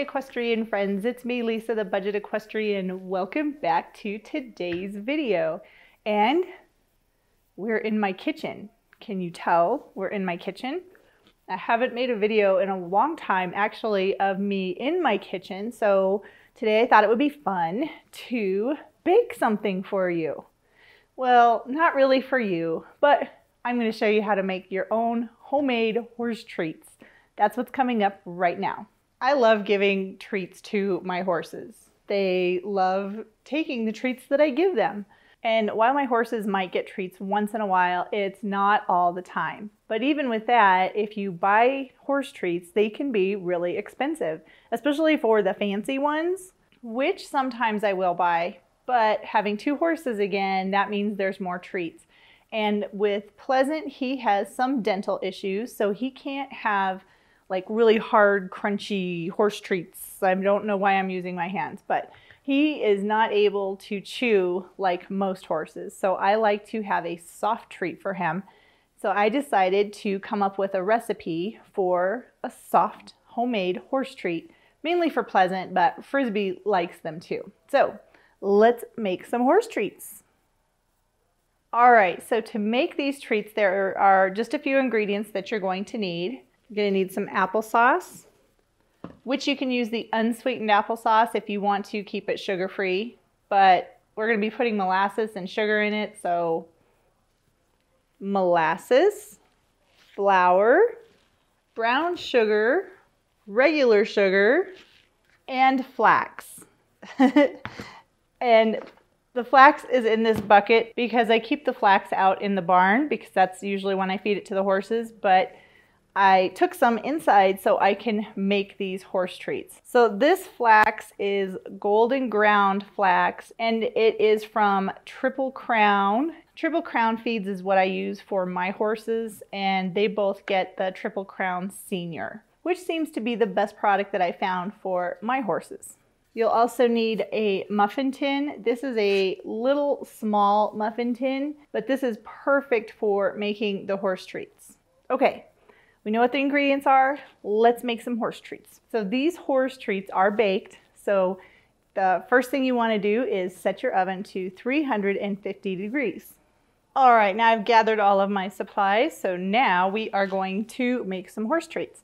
equestrian friends, it's me, Lisa, the Budget Equestrian. Welcome back to today's video. And we're in my kitchen. Can you tell we're in my kitchen? I haven't made a video in a long time, actually, of me in my kitchen. So today I thought it would be fun to bake something for you. Well, not really for you, but I'm going to show you how to make your own homemade horse treats. That's what's coming up right now. I love giving treats to my horses. They love taking the treats that I give them. And while my horses might get treats once in a while, it's not all the time. But even with that, if you buy horse treats, they can be really expensive, especially for the fancy ones, which sometimes I will buy. But having two horses again, that means there's more treats. And with Pleasant, he has some dental issues, so he can't have like really hard, crunchy horse treats. I don't know why I'm using my hands, but he is not able to chew like most horses. So I like to have a soft treat for him. So I decided to come up with a recipe for a soft homemade horse treat, mainly for Pleasant, but Frisbee likes them too. So let's make some horse treats. All right, so to make these treats, there are just a few ingredients that you're going to need. You're going to need some applesauce, which you can use the unsweetened applesauce if you want to keep it sugar-free, but we're going to be putting molasses and sugar in it, so molasses, flour, brown sugar, regular sugar, and flax. And the flax is in this bucket because I keep the flax out in the barn because that's usually when I feed it to the horses, but I took some inside so I can make these horse treats. So this flax is golden ground flax, and it is from Triple Crown. Triple Crown Feeds is what I use for my horses, and they both get the Triple Crown Senior, which seems to be the best product that I found for my horses. You'll also need a muffin tin. This is a little small muffin tin, but this is perfect for making the horse treats. Okay, we know what the ingredients are. Let's make some horse treats. So these horse treats are baked. So the first thing you wanna do is set your oven to 350 degrees. All right, now I've gathered all of my supplies. So now we are going to make some horse treats.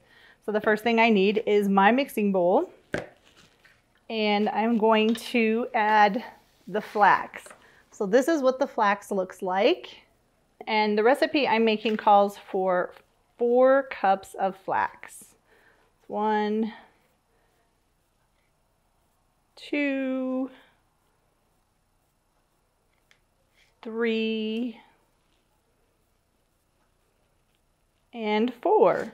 So the first thing I need is my mixing bowl. And I'm going to add the flax. So this is what the flax looks like. And the recipe I'm making calls for 4 cups of flax. 1, 2, 3, and 4.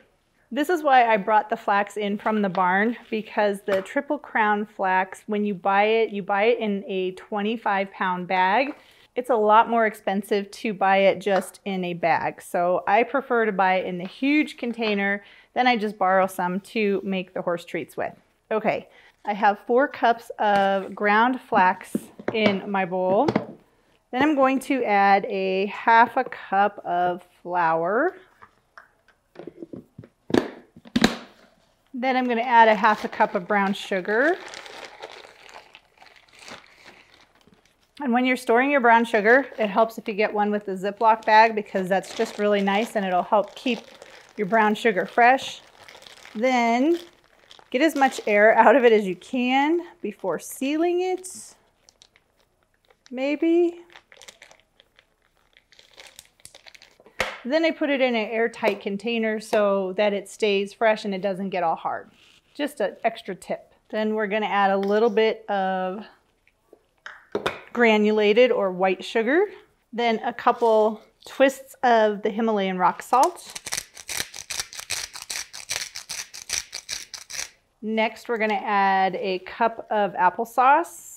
This is why I brought the flax in from the barn, because the Triple Crown flax, when you buy it in a 25-pound bag. It's a lot more expensive to buy it just in a bag. So I prefer to buy it in the huge container, then I just borrow some to make the horse treats with. Okay, I have 4 cups of ground flax in my bowl. Then I'm going to add a 1/2 cup of flour. Then I'm going to add a 1/2 cup of brown sugar. And when you're storing your brown sugar, it helps if you get one with a Ziploc bag, because that's just really nice and it'll help keep your brown sugar fresh. Then get as much air out of it as you can before sealing it, maybe. Then I put it in an airtight container so that it stays fresh and it doesn't get all hard. Just an extra tip. Then we're gonna add a little bit of granulated or white sugar. Then a couple twists of the Himalayan rock salt. Next, we're gonna add a cup of applesauce.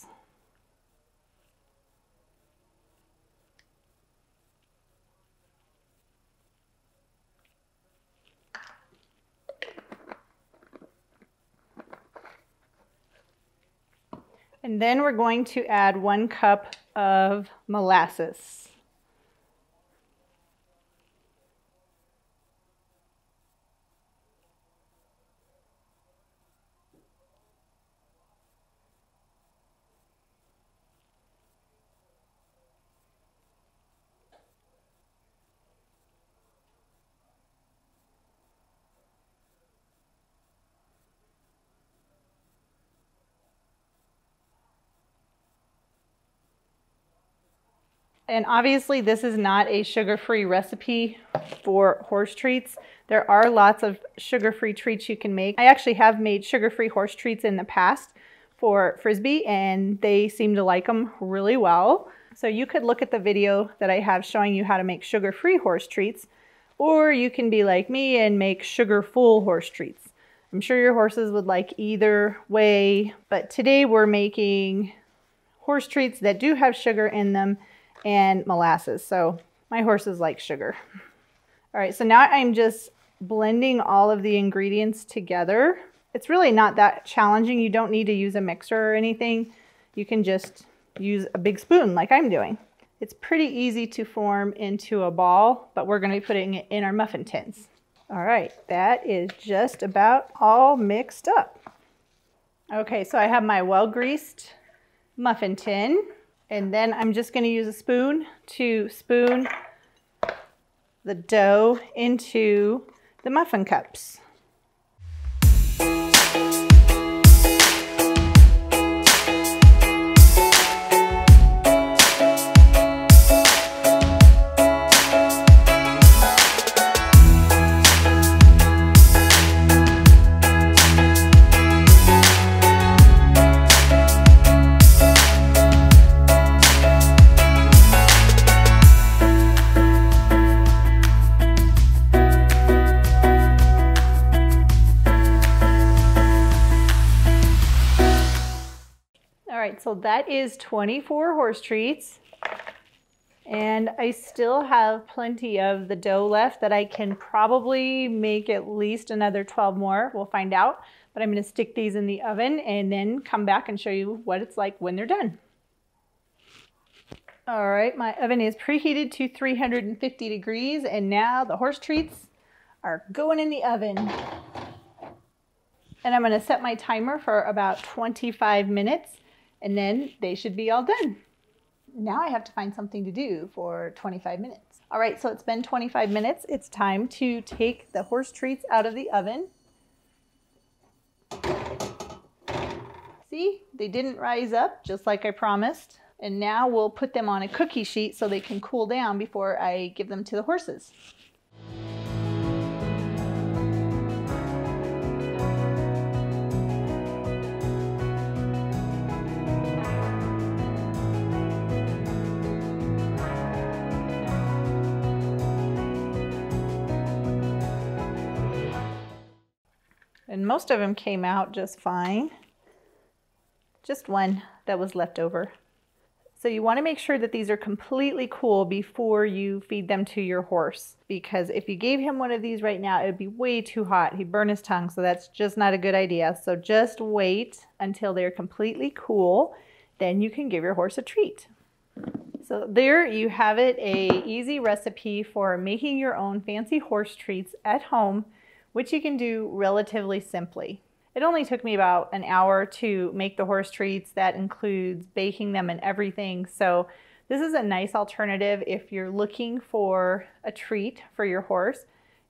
And then we're going to add 1 cup of molasses. And obviously this is not a sugar-free recipe for horse treats. There are lots of sugar-free treats you can make. I actually have made sugar-free horse treats in the past for Frisbee, and they seem to like them really well. So you could look at the video that I have showing you how to make sugar-free horse treats, or you can be like me and make sugar-full horse treats. I'm sure your horses would like either way, but today we're making horse treats that do have sugar in them and molasses. So my horses like sugar. All right, so now I'm just blending all of the ingredients together. It's really not that challenging. You don't need to use a mixer or anything. You can just use a big spoon like I'm doing. It's pretty easy to form into a ball, but we're going to be putting it in our muffin tins. All right, that is just about all mixed up. Okay, so I have my well-greased muffin tin. And then I'm just going to use a spoon to spoon the dough into the muffin cups. So that is 24 horse treats, and I still have plenty of the dough left that I can probably make at least another 12 more. We'll find out, but I'm going to stick these in the oven and then come back and show you what it's like when they're done. All right, my oven is preheated to 350 degrees, and now the horse treats are going in the oven. And I'm going to set my timer for about 25 minutes. And then they should be all done. Now I have to find something to do for 25 minutes. All right, so it's been 25 minutes. It's time to take the horse treats out of the oven. See, they didn't rise up, just like I promised. And now we'll put them on a cookie sheet so they can cool down before I give them to the horses. And most of them came out just fine. Just one that was left over. So you want to make sure that these are completely cool before you feed them to your horse, because if you gave him one of these right now, it would be way too hot. He'd burn his tongue, so that's just not a good idea. So just wait until they're completely cool, then you can give your horse a treat. So there you have it, an easy recipe for making your own fancy horse treats at home, which you can do relatively simply. It only took me about an hour to make the horse treats. That includes baking them and everything. So this is a nice alternative if you're looking for a treat for your horse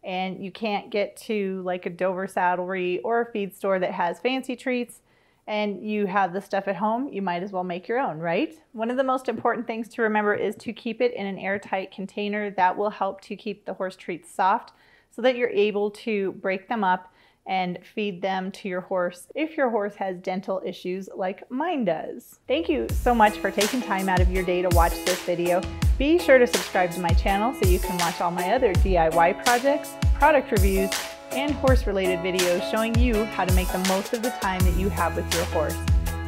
and you can't get to like a Dover Saddlery or a feed store that has fancy treats and you have the stuff at home, you might as well make your own, right? One of the most important things to remember is to keep it in an airtight container. That will help to keep the horse treats soft, so that you're able to break them up and feed them to your horse if your horse has dental issues like mine does. Thank you so much for taking time out of your day to watch this video. Be sure to subscribe to my channel so you can watch all my other DIY projects, product reviews, and horse-related videos showing you how to make the most of the time that you have with your horse.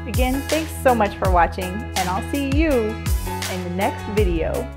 Again, thanks so much for watching, and I'll see you in the next video.